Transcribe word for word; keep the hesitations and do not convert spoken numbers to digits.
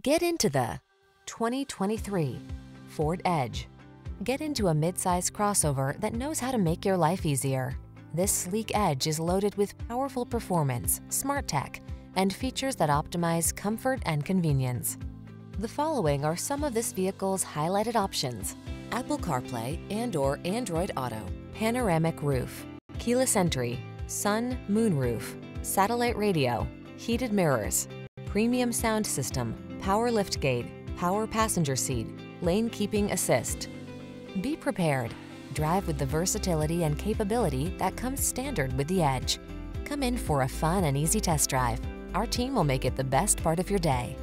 Get into the twenty twenty-three Ford Edge. Get into a midsize crossover that knows how to make your life easier. This sleek Edge is loaded with powerful performance, smart tech, and features that optimize comfort and convenience. The following are some of this vehicle's highlighted options: Apple CarPlay and/or Android Auto, panoramic roof, keyless entry, sun, moon roof, satellite radio, heated mirrors, premium sound system, power liftgate, power passenger seat, lane keeping assist. Be prepared. Drive with the versatility and capability that comes standard with the Edge. Come in for a fun and easy test drive. Our team will make it the best part of your day.